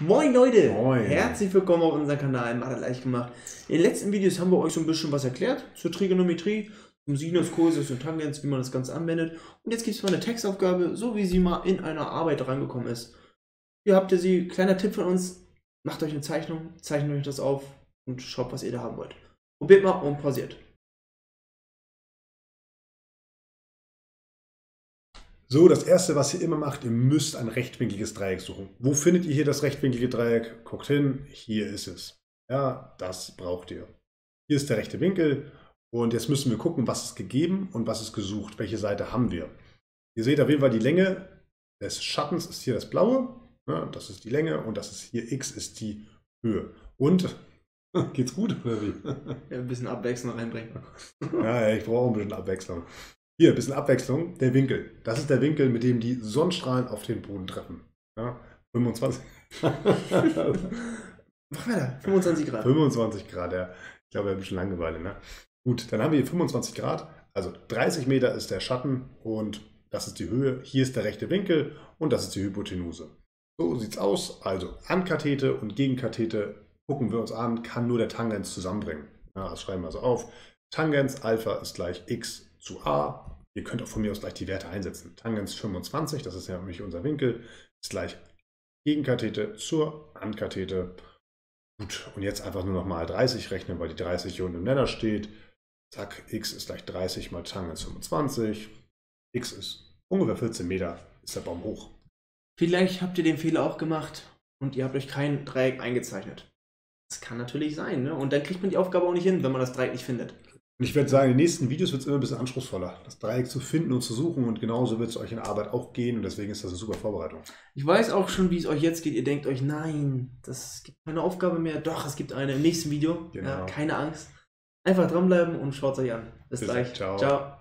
Moin Leute, moin. Herzlich willkommen auf unserem Kanal, Mathe leicht gemacht. In den letzten Videos haben wir euch so ein bisschen was erklärt zur Trigonometrie, zum Sinus, Cosinus und Tangens, wie man das Ganze anwendet. Und jetzt gibt es mal eine Textaufgabe, so wie sie mal in einer Arbeit reingekommen ist. Hier habt ihr sie, kleiner Tipp von uns, macht euch eine Zeichnung, zeichnet euch das auf und schaut, was ihr da haben wollt. Probiert mal und pausiert. So, das erste, was ihr immer macht, ihr müsst ein rechtwinkliges Dreieck suchen. Wo findet ihr hier das rechtwinklige Dreieck? Guckt hin, hier ist es. Ja, das braucht ihr. Hier ist der rechte Winkel und jetzt müssen wir gucken, was ist gegeben und was ist gesucht. Welche Seite haben wir? Ihr seht auf jeden Fall die Länge des Schattens ist hier das Blaue. Ja, das ist die Länge und das ist hier X ist die Höhe. Und, geht's gut oder wie? Ja, ein bisschen Abwechslung reinbringen. Ja, ich brauche auch ein bisschen Abwechslung. Hier, ein bisschen Abwechslung, der Winkel. Das ist der Winkel, mit dem die Sonnenstrahlen auf den Boden treffen. Ja, 25. Mach weiter, 25 Grad. 25 Grad, ja. Ich glaube, wir haben schon Langeweile, ne? Gut, dann haben wir hier 25 Grad. Also 30 Meter ist der Schatten und das ist die Höhe. Hier ist der rechte Winkel und das ist die Hypotenuse. So sieht's aus. Also Ankathete und Gegenkathete gucken wir uns an, kann nur der Tangens zusammenbringen. Ja, das schreiben wir also auf. Tangens Alpha ist gleich X zu a, ihr könnt auch von mir aus gleich die Werte einsetzen. Tangens 25, das ist ja nämlich unser Winkel, ist gleich Gegenkathete zur Ankathete. Gut, und jetzt einfach nur nochmal 30 rechnen, weil die 30 hier unten im Nenner steht. Zack, x ist gleich 30 mal Tangens 25. X ist ungefähr 14 Meter, ist der Baum hoch. Vielleicht habt ihr den Fehler auch gemacht und ihr habt euch kein Dreieck eingezeichnet. Das kann natürlich sein, ne? Und dann kriegt man die Aufgabe auch nicht hin, wenn man das Dreieck nicht findet. Und ich würde sagen, in den nächsten Videos wird es immer ein bisschen anspruchsvoller, das Dreieck zu finden und zu suchen. Und genauso wird es euch in der Arbeit auch gehen. Und deswegen ist das eine super Vorbereitung. Ich weiß auch schon, wie es euch jetzt geht. Ihr denkt euch, nein, das gibt keine Aufgabe mehr. Doch, es gibt eine im nächsten Video. Genau. Ja, keine Angst. Einfach dranbleiben und schaut es euch an. Bis gleich. Ciao. Ciao.